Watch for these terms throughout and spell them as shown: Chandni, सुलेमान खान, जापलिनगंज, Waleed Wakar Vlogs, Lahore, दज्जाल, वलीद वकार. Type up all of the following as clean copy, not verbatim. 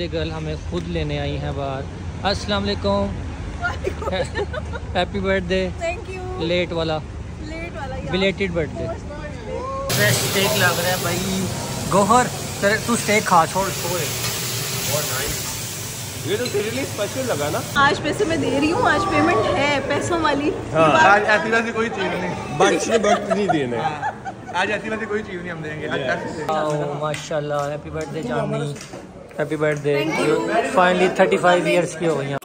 Birthday girl हमें खुद लेने आई हैं बाहर। अस्सलाम वालेकुम, happy birthday. Thank you. Late वाला बिलेटेड बर्थडे। स्टेक लग रहा है भाई। गोहर तू स्टेक खा छोड़। ये तो तेरे लिए स्पेशल लगा ना। आज पैसे मैं दे रही हूँ, आज पेमेंट है पैसों वाली। आज आतिला से कोई चीज नहीं, बख्श नहीं देना। आज आतिला से कोई चीज नहीं हम देंगे। आज माशाल्लाह। Happy birthday Chandni, happy birthday. Finally 35 years की हो गई।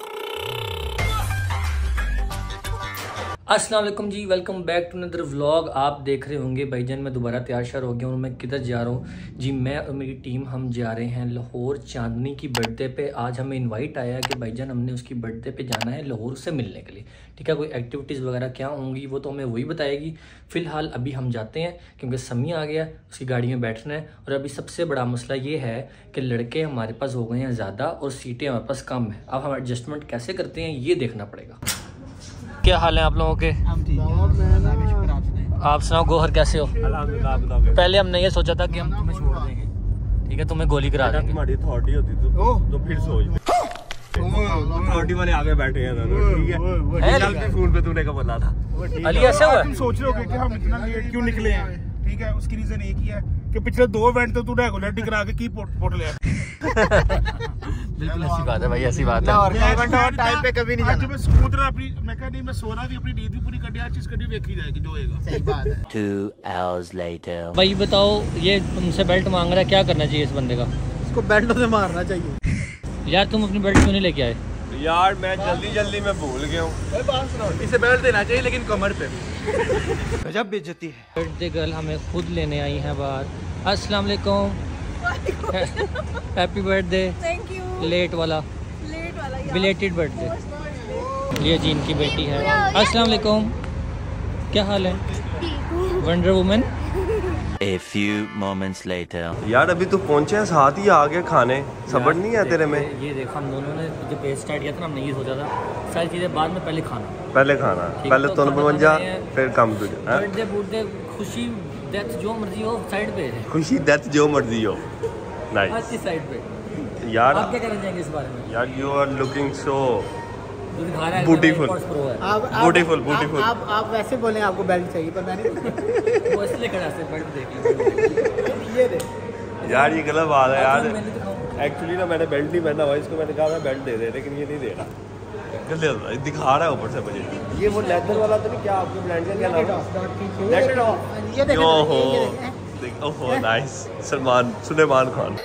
अस्सलाम वालेकुम जी, welcome back to another vlog. आप देख रहे होंगे भाईजान मैं दोबारा तैयार श्यार हो गया हूँ। मैं किधर जा रहा हूँ जी? मैं और मेरी टीम हम जा रहे हैं लाहौर। चांदनी की बर्थडे पे आज हमें इनवाइट आया है कि भाईजान हमने उसकी बर्थडे पे जाना है लाहौर से मिलने के लिए। ठीक है, कोई एक्टिविटीज़ वगैरह क्या होंगी वो तो हमें वही बताएगी। फ़िलहाल अभी हम जाते हैं क्योंकि सम्मी आ गया, उसकी गाड़ी में बैठना है। और अभी सबसे बड़ा मसला ये है कि लड़के हमारे पास हो गए हैं ज़्यादा और सीटें हमारे पास कम है। अब हम एडजस्टमेंट कैसे करते हैं ये देखना पड़ेगा। क्या हाल है आप लोगों के? आप सुनाओ गोहर कैसे हो? पहले हमने ये सोचा था कि हम तुम्हें छोड़ देंगे, ठीक है, तुम्हें गोली करा देंगे। तुम्हारी थॉटी होती तो फिर थॉटी वाले आगे बैठे हैं ना। फोन पे तूने कब बोला था अली ऐसे हुआ? तुम सोच रहे हो कि हम इतना लेट क्यों निकले हैं, ठीक है, उसकी रीजन एक ही है कि पिछले 2 इवेंट तो तू रेगुलर टकरा के की पोट ले। बिल्कुल ऐसी बात है भाई, ऐसी बात है। और टाइम पे कभी नहीं जाना। मैं स्कूटर अपनी मैं कह नहीं मैं सो रहा भी, अपनी नींद भी पूरी कट गई। चीज कटी देखी जाएगी जो होएगा। सही बात है। 2 आवर्स लेटर। भाई बताओ ये तुमसे बेल्ट मांग रहा है, क्या करना चाहिए इस बंदे का? इसको बेल्ट से मारना चाहिए। यार तुम अपनी बेल्ट क्यों नहीं लेके आए? यार मैं जल्दी में भूल गया हूँ। बात सुनो, इसे बेल्ट देना चाहिए लेकिन कमर पे। गजब बेइज्जती है। बर्थडे गर्ल हमें खुद लेने आई है बाहर। अस्सलाम वालेकुम, happy birthday. Thank you. Late वाला बिलेटेड बर्थडे। ये जी इनकी बेटी है। अस्सलाम वालेकुम, क्या हाल है? Wonder woman. A few moments later. यार अभी तो पहुंचे हैं, साथ ही आ गए खाने। सब्र नहीं है तेरे में। ये देखो हम दोनों ने जो पेस्ट स्टार्ट किया था ना, हमने ये सोचा था सारी चीजें बाद में, पहले खाना पहले तो बन जा फिर काम तुझे। बर्थडे बर्थडे खुशी डेथ जो मर्जी हो साइड पे है। खुशी डेथ जो मर्जी हो नाइस साइड पे। यार आप क्या करना चाहेंगे इस बारे में? यार you are looking so beautiful. आप वैसे बोले आपको बेल्ट चाहिए पर मैंने वो इसलिए कड़ा से बेल्ट देख ली। ये दे यार ये गलत बात है यार। एक्चुअली ना मैंने बेल्ट नहीं पहना हुआ, इसको मैंने कहा था बेल्ट दे दे लेकिन ये नहीं दे रहा। गलत दिखा रहा है ऊपर से मुझे। ये वो लेदर वाला तो नहीं, क्या आपके ब्रांड का क्या नाम? Let of. ये देखो ओहो नाइस। सुलेमान खान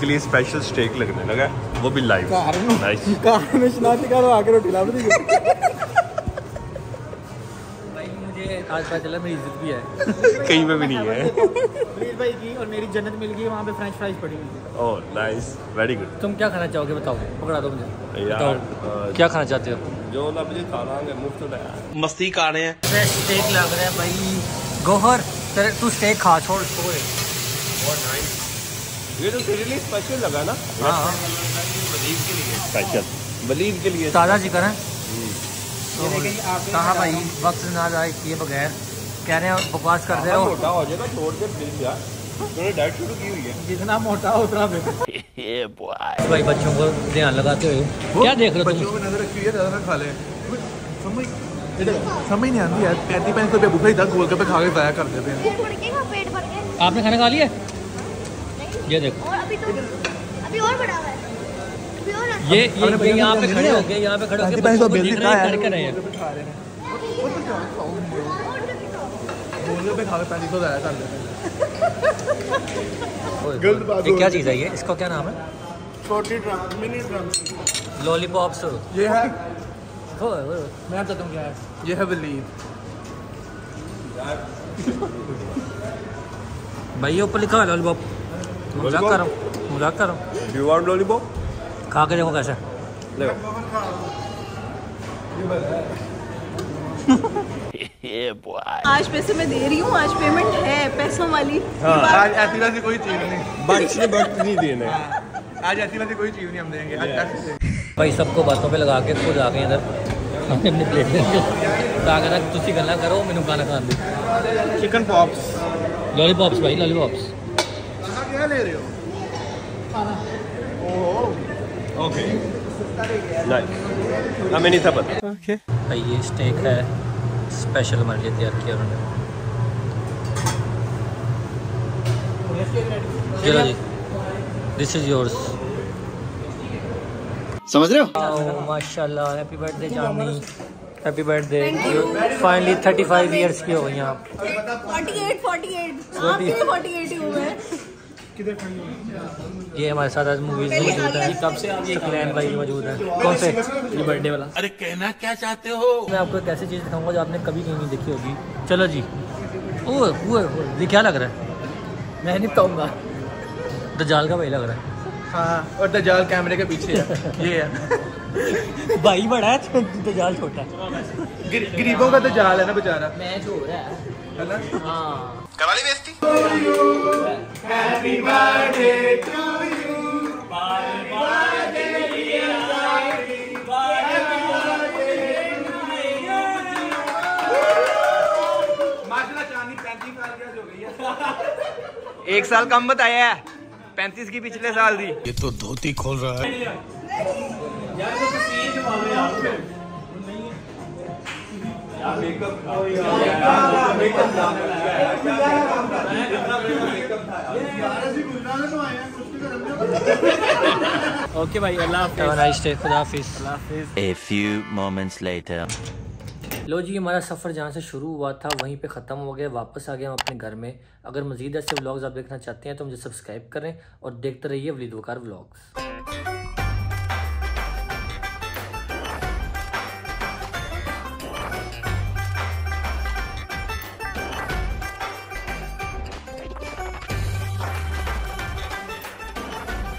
के लिए स्पेशल स्टेक लगने लगा, वो भी लाइव। नाइस। भाई मुझे आज पता चला मेरी इज्जत भी है। कहीं पे भी नहीं है। प्लीज भाई की और मेरी जन्नत मिल गई, वहाँ पे फ्रेंच फ्राइज पड़ी हुई। Oh nice, very good. तुम क्या खाना चाहोगे बताओ, पकड़ा दो मुझे। यार क्या खाना चाहते हो? जो ना मुझे खाना है मुफ्त मस्ती खा रहे हैं। स्टेक लग रहा है भाई। गोहर तू स्टेक खा छोड़। ये तो तेरे लिए स्पेशल लगा ना। हाँ। वलीद के लिए स्पेशल। वलीद के लिए ताज़ा चिकन है। कहाँ भाई वक्त ना जाए किए बगैर कह रहे हैं बकवास कर रहे हो। मोटा हो जाएगा छोड़ दे प्लीज यार। थोड़ी डाइट शुरू की हुई है, जितना मोटा उतना बेहतर। भाई बच्चों को ध्यान लगाते हुए क्या देख रहे हो? बच्चों को नजर रखी है, ज़्यादा खा ले। समझ नहीं आती यार। 35 रुपये भूखा ही 10 गोलगप्पे खा के ज़ाया कर देते हैं। आपने खाना खा लिया? ये देखो अभी और बड़ा हुआ है। ये यहाँ पे खड़े हो गए, यहाँ पे खड़े हो गए तो देख रहे हैं। ये क्या चीज़ है? ये इसका क्या नाम है? छोटी ड्रम मिनी ड्रम लॉलीपॉप्स। ये है मैं तो तुम क्या है? ये है वलीद भाई। ऊपर लिखा है लॉलीपॉप। मजाक कर रहा हूं। You want lollipop? खा के देखो कैसा। ले ये बॉय। आज पैसे मैं दे रही हूं, आज पेमेंट है पैसों वाली। हां आज आतिला से कोई चीज नहीं, बख्श नहीं देना। आज आतिला से कोई चीज नहीं हम देंगे। आज भाई सबको बातों पे लगा के खुद आ गए इधर। हमने अपनी प्लेट में ताकि ना तुसी गल्ला करो मेनू गाना खान दे। चिकन पॉप्स लॉलीपॉप्स भाई लॉलीपॉप्स। क्या ले रहे हो? Okay. Nice. How many thapan? Okay. ये steak है, special हमारे लिए तैयार किया उन्होंने। चलो जी, this is yours. समझ रहे हो? माशाल्लाह, happy birthday चांदनी, happy birthday. Finally 35 years की हो गई आप. 48. आपके 48 ही हुए हैं. ये हमारे साथ आज मूवीज मौजूद है। कब से आप ये प्लान भाई मौजूद है? कौन से ये बर्थडे वाला? अरे कहना क्या चाहते हो? मैं आपको एक ऐसी चीज़ दिखाऊंगा जो आपने कभी कहीं नहीं देखी होगी। चलो जी। ओह ये क्या लग रहा है? मैं नहीं बताऊंगा। दज्जाल का भाई लग रहा है। हाँ, और दज्जाल कैमरे के पीछे है। ये है भाई बड़ा है, दज्जाल छोटा है। गरीबों का दज्जाल है ना बेचारा। मैच हो रहा है। हाँ। करवाली बेस्ती। Happy birthday to you. Happy birthday dear Saadi. Happy birthday to you. माशाल्लाह चांदनी 35 साल की हो गई है। 1 साल कम बताया है। 35 की पिछले साल थी। ये तो धोती खोल रहा है। यार तो सीन वाले आप ओके भाई अल्लाह। लो जी हमारा सफ़र जहाँ से शुरू हुआ था वहीं पे ख़त्म हो गया, वापस आ गए हम अपने घर में। अगर मज़ीद ऐसे व्लॉग्स आप देखना चाहते हैं तो मुझे सब्सक्राइब करें और देखते रहिए वलीद वकार व्लॉग्स।